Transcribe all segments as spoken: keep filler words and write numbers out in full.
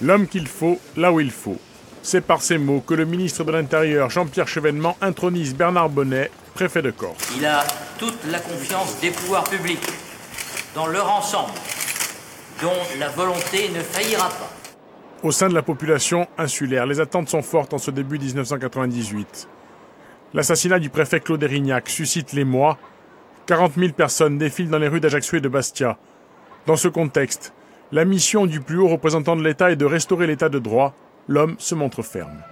L'homme qu'il faut, là où il faut. C'est par ces mots que le ministre de l'Intérieur, Jean-Pierre Chevènement, intronise Bernard Bonnet, préfet de Corse. Il a toute la confiance des pouvoirs publics, dans leur ensemble, dont la volonté ne faillira pas. Au sein de la population insulaire, les attentes sont fortes en ce début dix-neuf cent quatre-vingt-dix-huit. L'assassinat du préfet Claude Erignac suscite l'émoi. quarante mille personnes défilent dans les rues d'Ajaccio et de Bastia. Dans ce contexte, la mission du plus haut représentant de l'État est de restaurer l'état de droit. L'homme se montre ferme.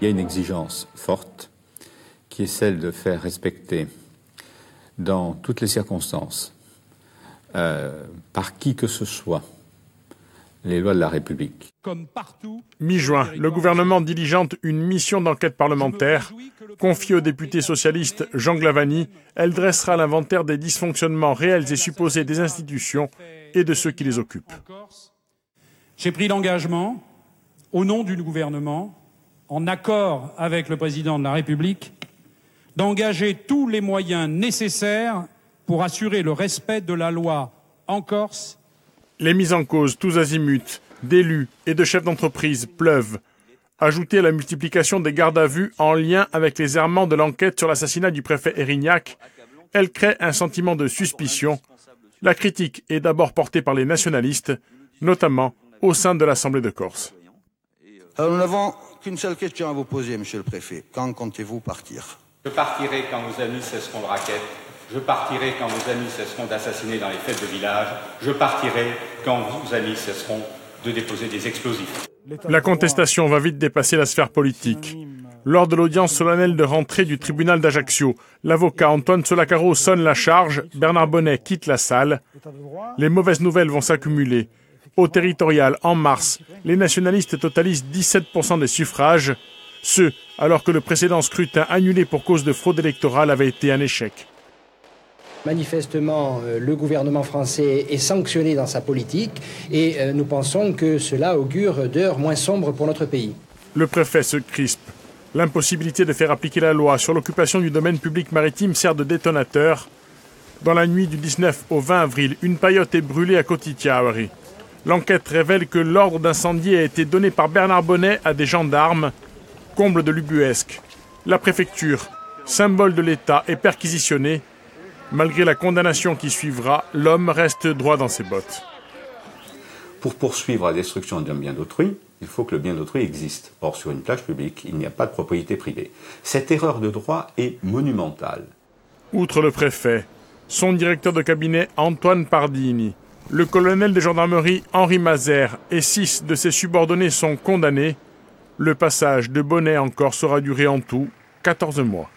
Il y a une exigence forte qui est celle de faire respecter dans toutes les circonstances, euh, par qui que ce soit, les lois de la République. Comme partout, mi-juin, le gouvernement diligente une mission d'enquête parlementaire. Confiée au député socialiste Jean Glavani, elle dressera l'inventaire des dysfonctionnements réels et supposés des institutions et de ceux qui les occupent. J'ai pris l'engagement, au nom du gouvernement, en accord avec le président de la République, d'engager tous les moyens nécessaires pour assurer le respect de la loi en Corse. Les mises en cause tous azimuts, d'élus et de chefs d'entreprise pleuvent. Ajoutez à la multiplication des gardes à vue en lien avec les errements de l'enquête sur l'assassinat du préfet Erignac, elle crée un sentiment de suspicion. La critique est d'abord portée par les nationalistes, notamment au sein de l'Assemblée de Corse. Alors nous n'avons qu'une seule question à vous poser, monsieur le préfet. Quand comptez-vous partir ? Je partirai quand vos amis cesseront de raquettes. Je partirai quand vos amis cesseront d'assassiner dans les fêtes de village. Je partirai quand vos amis cesseront de déposer des explosifs. La contestation va vite dépasser la sphère politique. Lors de l'audience solennelle de rentrée du tribunal d'Ajaccio, l'avocat Antoine Solacaro sonne la charge, Bernard Bonnet quitte la salle. Les mauvaises nouvelles vont s'accumuler. Au territorial, en mars, les nationalistes totalisent dix-sept pour cent des suffrages. Ce, alors que le précédent scrutin annulé pour cause de fraude électorale avait été un échec. Manifestement, le gouvernement français est sanctionné dans sa politique et nous pensons que cela augure d'heures moins sombres pour notre pays. Le préfet se crispe. L'impossibilité de faire appliquer la loi sur l'occupation du domaine public maritime sert de détonateur. Dans la nuit du dix-neuf au vingt avril, une paillote est brûlée à Cotitiawari. L'enquête révèle que l'ordre d'incendie a été donné par Bernard Bonnet à des gendarmes. Comble de l'ubuesque. La préfecture, symbole de l'État, est perquisitionnée. Malgré la condamnation qui suivra, l'homme reste droit dans ses bottes. Pour poursuivre la destruction d'un bien d'autrui, il faut que le bien d'autrui existe. Or, sur une plage publique, il n'y a pas de propriété privée. Cette erreur de droit est monumentale. Outre le préfet, son directeur de cabinet Antoine Pardini, le colonel de gendarmerie Henri Mazer et six de ses subordonnés sont condamnés. Le passage de Bonnet en Corse aura duré en tout quatorze mois.